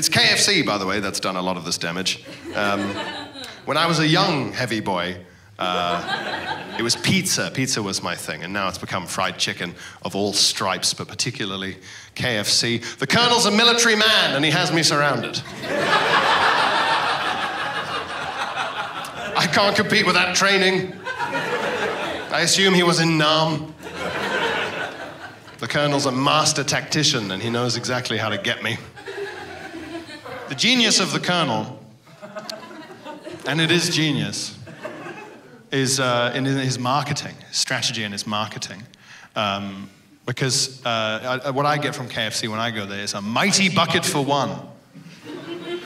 It's KFC, by the way, that's done a lot of this damage. When I was a young heavy boy, it was pizza. Pizza was my thing, and now it's become fried chicken of all stripes, but particularly KFC. The colonel's a military man, and he has me surrounded. I can't compete with that training. I assume he was in Nam. The colonel's a master tactician, and he knows exactly how to get me. The genius of the colonel, and it is genius, is in his marketing, his strategy and his marketing. Because what I get from KFC when I go there is a mighty bucket for one,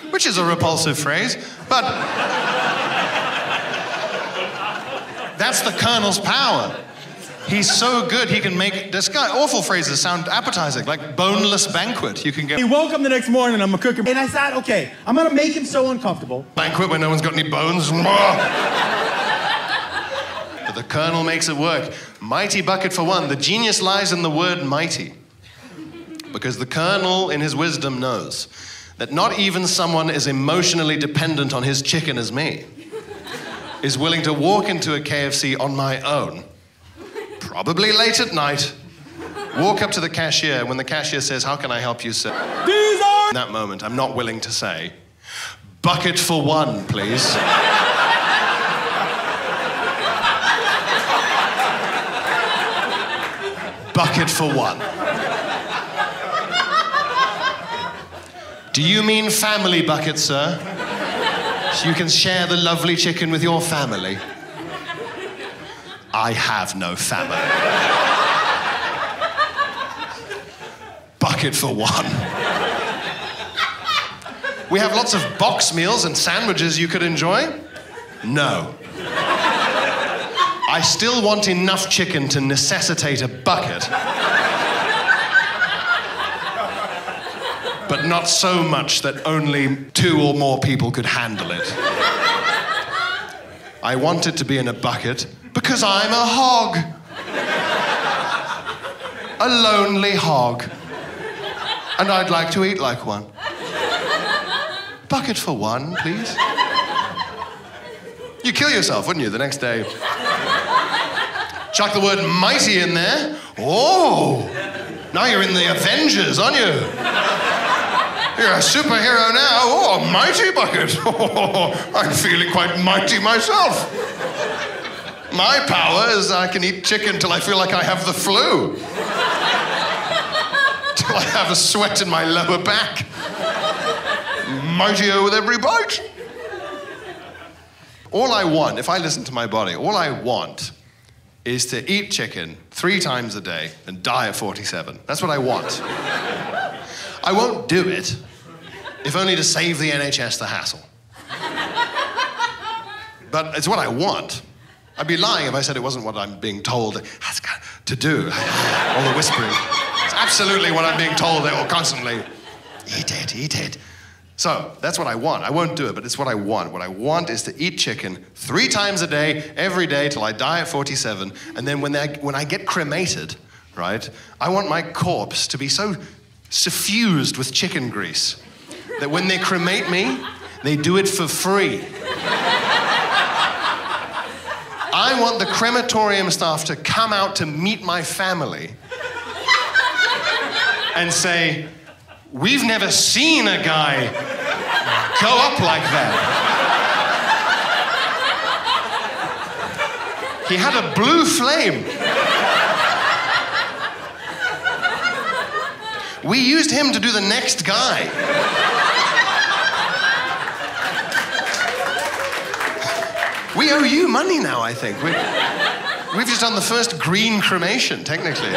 which is a repulsive phrase, but that's the colonel's power. He's so good, he can make this guy awful phrases sound appetizing, like boneless banquet. You can get. He woke up the next morning, I'm gonna cook him. And I thought, okay, I'm gonna make him so uncomfortable. Banquet where no one's got any bones. But the colonel makes it work. Mighty bucket for one. The genius lies in the word mighty. Because the colonel, in his wisdom, knows that not even someone as emotionally dependent on his chicken as me is willing to walk into a KFC on my own. Probably late at night, walk up to the cashier. When the cashier says, "How can I help you, sir?" These are... In that moment, I'm not willing to say, "Bucket for one, please." Bucket for one. Do you mean family bucket, sir? So you can share the lovely chicken with your family. I have no family. Bucket for one. We have lots of box meals and sandwiches you could enjoy. No. I still want enough chicken to necessitate a bucket. But not so much that only 2 or more people could handle it. I want it to be in a bucket because I'm a hog. A lonely hog. And I'd like to eat like one. Bucket for one, please. You'd kill yourself, wouldn't you, the next day? Chuck the word mighty in there. Oh, now you're in the Avengers, aren't you? You're a superhero now. Oh, a mighty bucket. Oh, I'm feeling quite mighty myself. My power is I can eat chicken till I feel like I have the flu. Till I have a sweat in my lower back. Mightier with every bite. All I want, if I listen to my body, all I want is to eat chicken 3 times a day and die at 47. That's what I want. I won't do it, if only to save the NHS the hassle. But it's what I want. I'd be lying if I said it wasn't what I'm being told to do. All the whispering. It's absolutely what I'm being told all constantly. Eat it, eat it. So, that's what I want. I won't do it, but it's what I want. What I want is to eat chicken 3 times a day, every day, till I die at 47. And then when I get cremated, right, I want my corpse to be so suffused with chicken grease that when they cremate me, they do it for free. I want the crematorium staff to come out to meet my family and say, "We've never seen a guy go up like that. He had a blue flame. We used him to do the next guy." We owe you money now, I think. We've just done the first green cremation, technically.